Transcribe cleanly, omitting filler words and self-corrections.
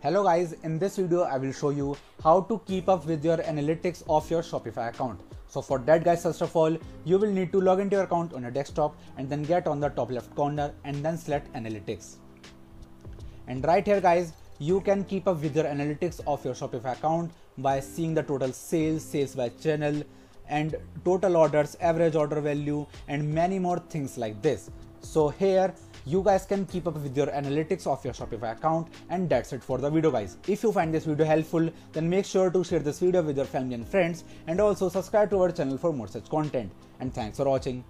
Hello guys, in this video I will show you how to keep up with your analytics of your Shopify account. So for that guys, first of all, you will need to log into your account on your desktop and then get on the top left corner and then select analytics. And right here guys, you can keep up with your analytics of your Shopify account by seeing the total sales, sales by channel and total orders, average order value and many more things like this. So here you guys can keep up with your analytics of your Shopify account, and that's it for the video guys. If you find this video helpful, then make sure to share this video with your family and friends, and also subscribe to our channel for more such content. And thanks for watching.